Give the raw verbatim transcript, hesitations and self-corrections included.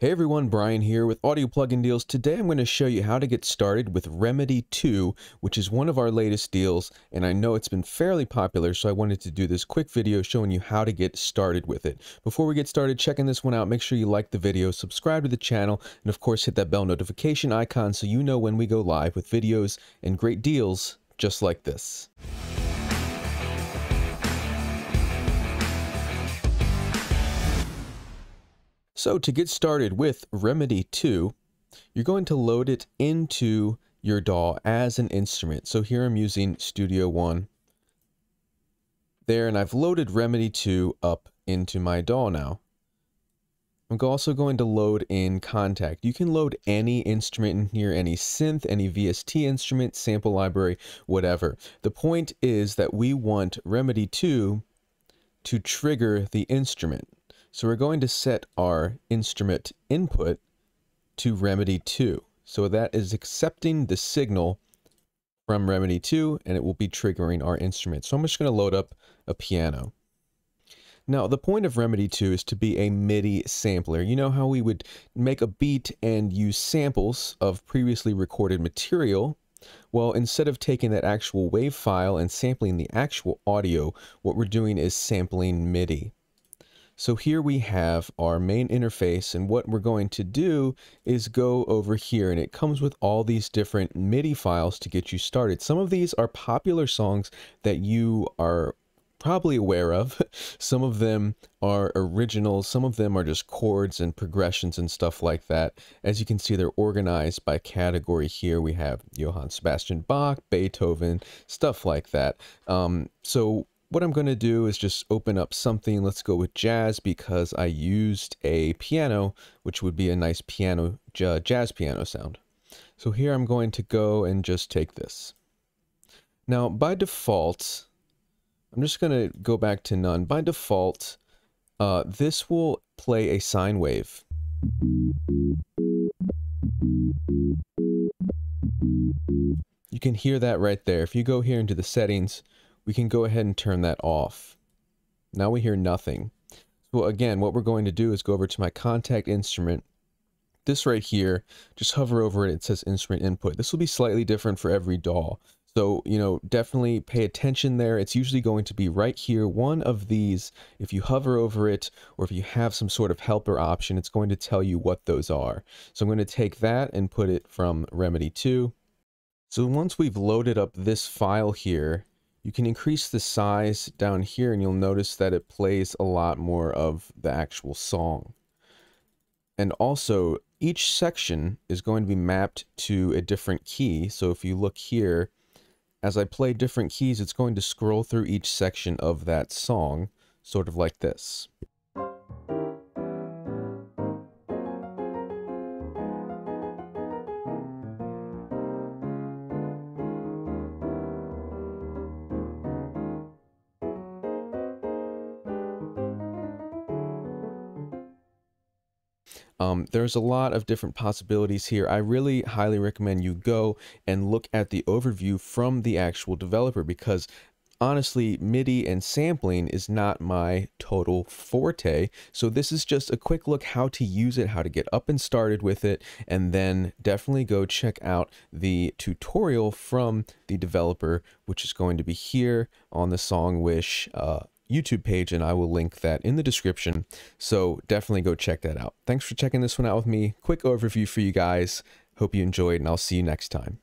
Hey everyone, Brian here with Audio Plugin Deals. Today I'm going to show you how to get started with reMIDI two, which is one of our latest deals, and I know it's been fairly popular, so I wanted to do this quick video showing you how to get started with it. Before we get started checking this one out, make sure you like the video, subscribe to the channel, and of course hit that bell notification icon so you know when we go live with videos and great deals just like this. So to get started with reMIDI two, you're going to load it into your D A W as an instrument. So here I'm using Studio One there, and I've loaded reMIDI two up into my D A W now. I'm also going to load in Kontakt. You can load any instrument in here, any synth, any V S T instrument, sample library, whatever. The point is that we want reMIDI two to trigger the instrument. So we're going to set our instrument input to reMIDI two. So that is accepting the signal from reMIDI two, and it will be triggering our instrument. So I'm just going to load up a piano. Now, the point of reMIDI two is to be a MIDI sampler. You know how we would make a beat and use samples of previously recorded material? Well, instead of taking that actual WAV file and sampling the actual audio, what we're doing is sampling MIDI. So here we have our main interface, and what we're going to do is go over here, and it comes with all these different MIDI files to get you started. Some of these are popular songs that you are probably aware of. Some of them are originals. Some of them are just chords and progressions and stuff like that. As you can see, they're organized by category here. We have Johann Sebastian Bach, Beethoven, stuff like that. Um, so what I'm going to do is just open up something. Let's go with Jazz, because I used a piano, which would be a nice piano, jazz piano sound. So here I'm going to go and just take this. Now, by default, I'm just going to go back to none. By default, uh, this will play a sine wave. You can hear that right there. If you go here into the settings, we can go ahead and turn that off. Now we hear nothing. So again, what we're going to do is go over to my Kontakt instrument. This right here, just hover over it, it says instrument input. This will be slightly different for every D A W. So, you know, definitely pay attention there. It's usually going to be right here, one of these. If you hover over it, or if you have some sort of helper option, it's going to tell you what those are. So I'm going to take that and put it from reMIDI two. So once we've loaded up this file here, you can increase the size down here, and you'll notice that it plays a lot more of the actual song. And also, each section is going to be mapped to a different key. So if you look here, as I play different keys, it's going to scroll through each section of that song, sort of like this. Um, there's a lot of different possibilities here. I really highly recommend you go and look at the overview from the actual developer, because honestly, MIDI and sampling is not my total forte. So this is just a quick look how to use it, how to get up and started with it, and then definitely go check out the tutorial from the developer, which is going to be here on the SongWish uh, YouTube page, and I will link that in the description. So definitely go check that out. Thanks for checking this one out with me. Quick overview for you guys. Hope you enjoyed, and I'll see you next time.